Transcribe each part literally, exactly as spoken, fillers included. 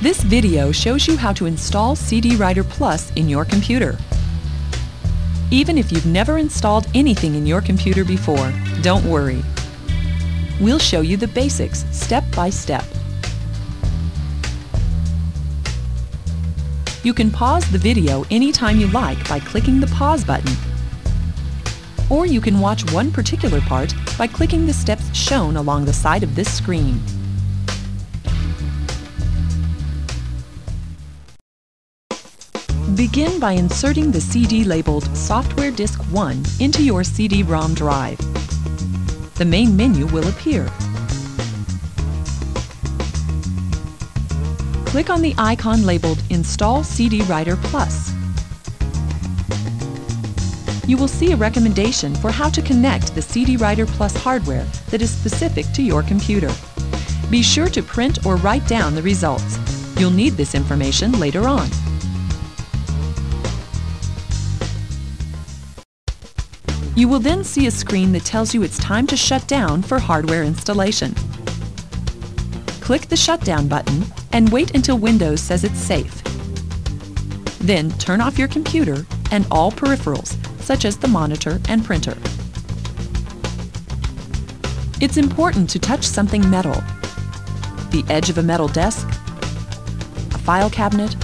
This video shows you how to install C D-Writer Plus in your computer. Even if you've never installed anything in your computer before, don't worry. We'll show you the basics step by step. You can pause the video anytime you like by clicking the pause button. Or you can watch one particular part by clicking the steps shown along the side of this screen. Begin by inserting the C D labeled Software Disk one into your C D ROM drive. The main menu will appear. Click on the icon labeled Install C D-Writer Plus. You will see a recommendation for how to connect the C D-Writer Plus hardware that is specific to your computer. Be sure to print or write down the results. You'll need this information later on. You will then see a screen that tells you it's time to shut down for hardware installation. Click the shutdown button and wait until Windows says it's safe. Then turn off your computer and all peripherals, such as the monitor and printer. It's important to touch something metal. The edge of a metal desk, a file cabinet,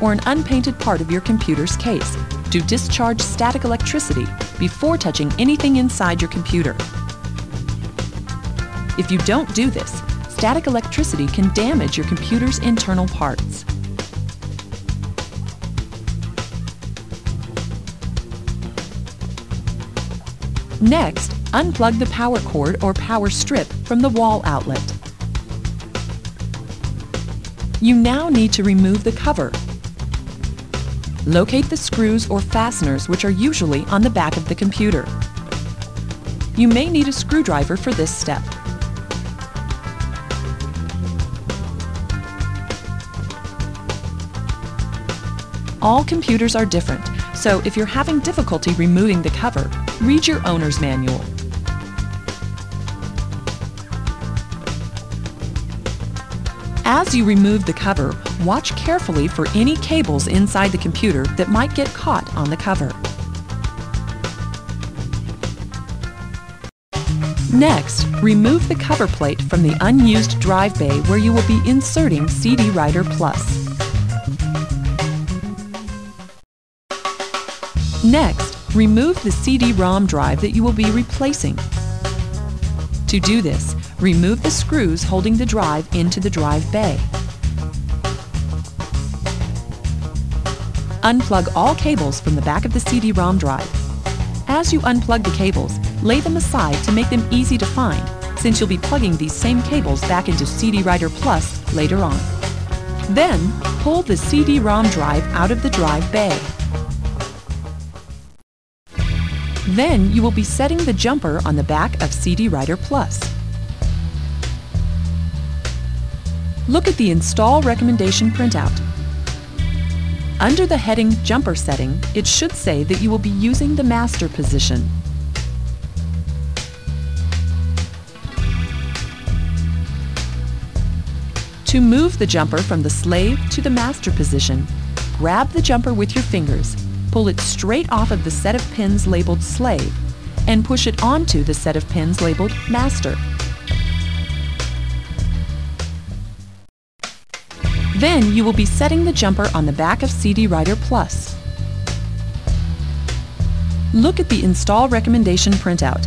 or an unpainted part of your computer's case to discharge static electricity before touching anything inside your computer. If you don't do this, static electricity can damage your computer's internal parts. Next, unplug the power cord or power strip from the wall outlet. You now need to remove the cover. Locate the screws or fasteners, which are usually on the back of the computer. You may need a screwdriver for this step. All computers are different, so if you're having difficulty removing the cover, read your owner's manual. As you remove the cover, watch carefully for any cables inside the computer that might get caught on the cover. Next, remove the cover plate from the unused drive bay where you will be inserting C D-Writer Plus. Next, remove the C D ROM drive that you will be replacing. To do this, remove the screws holding the drive into the drive bay. Unplug all cables from the back of the C D ROM drive. As you unplug the cables, lay them aside to make them easy to find, since you'll be plugging these same cables back into C D-Writer Plus later on. Then, pull the C D ROM drive out of the drive bay. Then you will be setting the jumper on the back of C D-Writer Plus. Look at the Install Recommendation printout. Under the heading Jumper Setting, it should say that you will be using the master position. To move the jumper from the slave to the master position, grab the jumper with your fingers. Pull it straight off of the set of pins labeled Slave and push it onto the set of pins labeled Master. Then you will be setting the jumper on the back of C D-Writer Plus. Look at the Install Recommendation printout.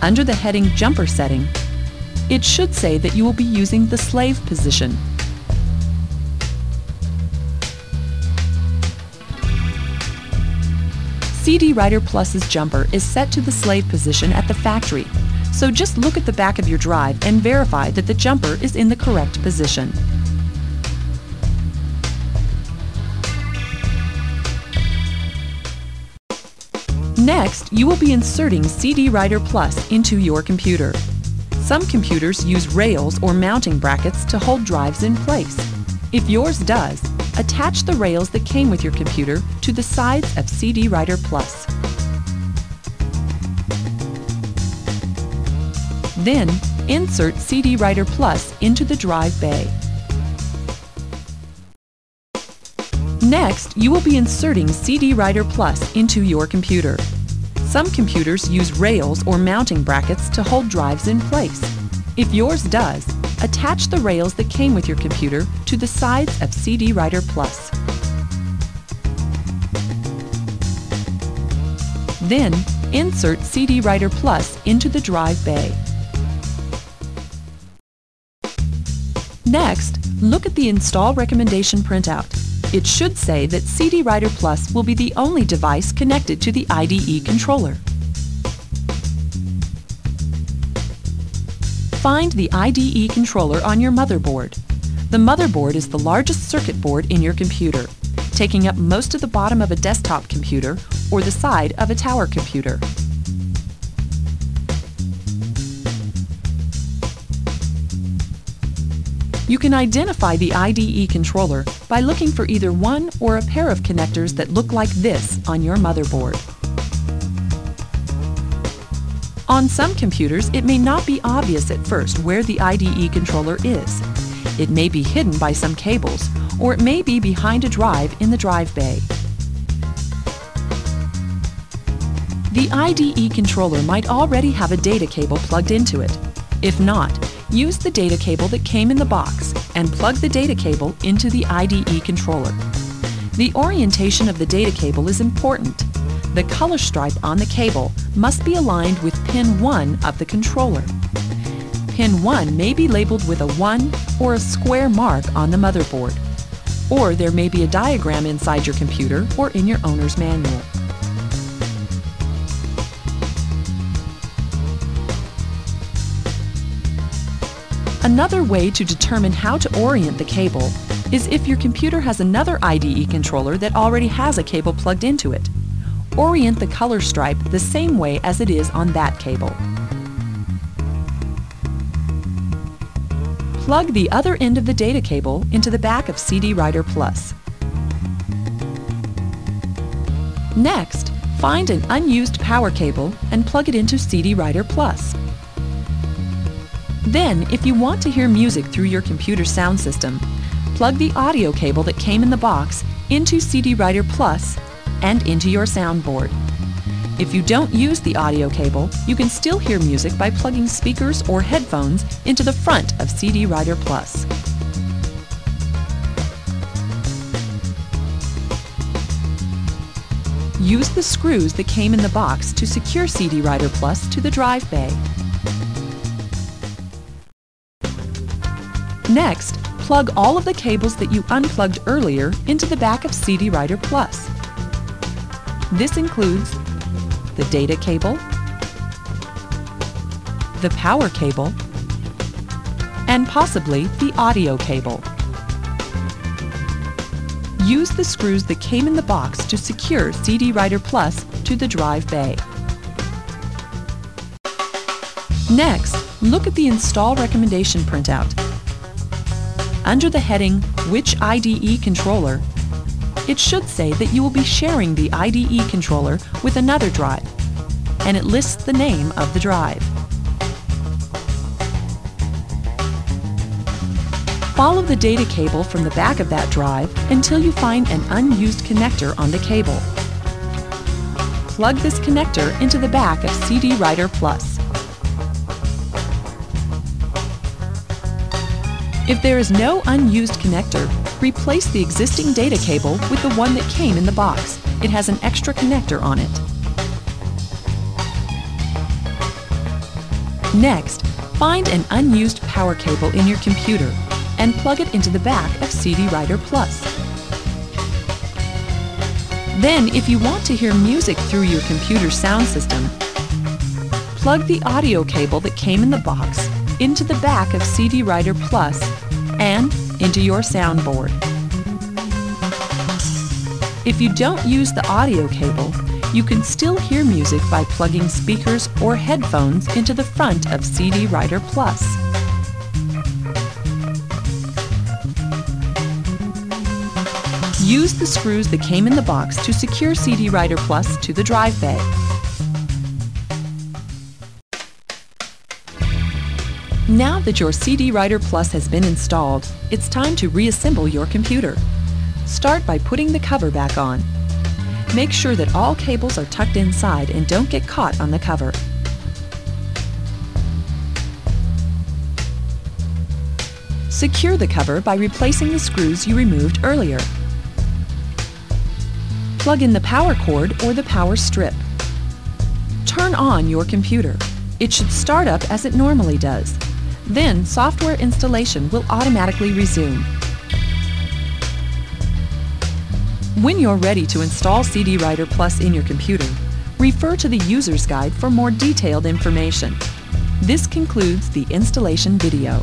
Under the heading Jumper Setting, it should say that you will be using the Slave position. C D-Writer Plus's jumper is set to the slave position at the factory, so just look at the back of your drive and verify that the jumper is in the correct position. Next, you will be inserting C D-Writer Plus into your computer. Some computers use rails or mounting brackets to hold drives in place. If yours does, attach the rails that came with your computer to the sides of C D-Writer Plus. Then, insert C D-Writer Plus into the drive bay. Next, you will be inserting C D-Writer Plus into your computer. Some computers use rails or mounting brackets to hold drives in place. If yours does, attach the rails that came with your computer to the sides of C D-Writer Plus. Then, insert C D-Writer Plus into the drive bay. Next, look at the install recommendation printout. It should say that C D-Writer Plus will be the only device connected to the I D E controller. Find the I D E controller on your motherboard. The motherboard is the largest circuit board in your computer, taking up most of the bottom of a desktop computer or the side of a tower computer. You can identify the I D E controller by looking for either one or a pair of connectors that look like this on your motherboard. On some computers, it may not be obvious at first where the I D E controller is. It may be hidden by some cables, or it may be behind a drive in the drive bay. The I D E controller might already have a data cable plugged into it. If not, use the data cable that came in the box and plug the data cable into the I D E controller. The orientation of the data cable is important. The color stripe on the cable must be aligned with pin one of the controller. Pin one may be labeled with a one or a square mark on the motherboard, or there may be a diagram inside your computer or in your owner's manual. Another way to determine how to orient the cable is if your computer has another I D E controller that already has a cable plugged into it. Orient the color stripe the same way as it is on that cable. Plug the other end of the data cable into the back of C D-Writer Plus. Next, find an unused power cable and plug it into C D-Writer Plus. Then, if you want to hear music through your computer sound system, plug the audio cable that came in the box into C D-Writer Plus and into your soundboard. If you don't use the audio cable, you can still hear music by plugging speakers or headphones into the front of C D-Writer Plus. Use the screws that came in the box to secure C D-Writer Plus to the drive bay. Next, plug all of the cables that you unplugged earlier into the back of C D-Writer Plus. This includes the data cable, the power cable, and possibly the audio cable. Use the screws that came in the box to secure C D-Writer Plus to the drive bay. Next, look at the install recommendation printout. Under the heading, Which I D E Controller?, it should say that you will be sharing the I D E controller with another drive, and it lists the name of the drive. Follow the data cable from the back of that drive until you find an unused connector on the cable. Plug this connector into the back of C D-Writer Plus. If there is no unused connector, replace the existing data cable with the one that came in the box. It has an extra connector on it. Next, find an unused power cable in your computer and plug it into the back of C D-Writer Plus. Then, if you want to hear music through your computer sound system, plug the audio cable that came in the box into the back of C D-Writer Plus and into your soundboard. If you don't use the audio cable, you can still hear music by plugging speakers or headphones into the front of C D-Writer Plus. Use the screws that came in the box to secure C D-Writer Plus to the drive bay. Now that your C D-Writer Plus has been installed, it's time to reassemble your computer. Start by putting the cover back on. Make sure that all cables are tucked inside and don't get caught on the cover. Secure the cover by replacing the screws you removed earlier. Plug in the power cord or the power strip. Turn on your computer. It should start up as it normally does. Then software installation will automatically resume. When you're ready to install C D-Writer Plus in your computer, refer to the user's guide for more detailed information. This concludes the installation video.